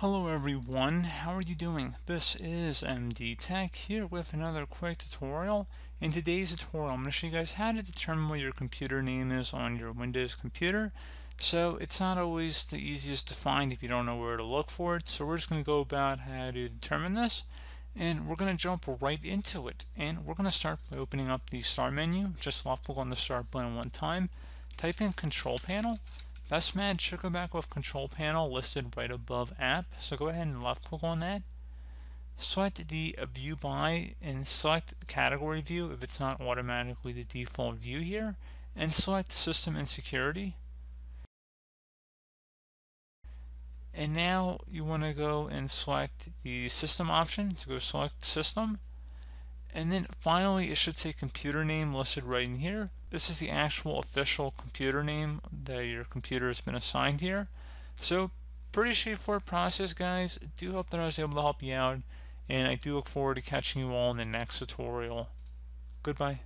Hello everyone, how are you doing? This is MD Tech here with another quick tutorial. In today's tutorial I'm going to show you guys how to determine what your computer name is on your Windows computer. So it's not always the easiest to find if you don't know where to look for it, so we're just going to go about how to determine this, and we're going to jump right into it. And we're going to start by opening up the start menu. Just left click on the start button one time, type in control panel. Best match should go back with control panel listed right above app, so go ahead and left click on that. Select the view by and select category view if it's not automatically the default view here, and select system and security. And now you want to go and select the system option, so go select system. And then finally, it should say computer name listed right in here. This is the actual official computer name that your computer has been assigned here. So pretty straightforward process, guys. I do hope that I was able to help you out, and I do look forward to catching you all in the next tutorial. Goodbye.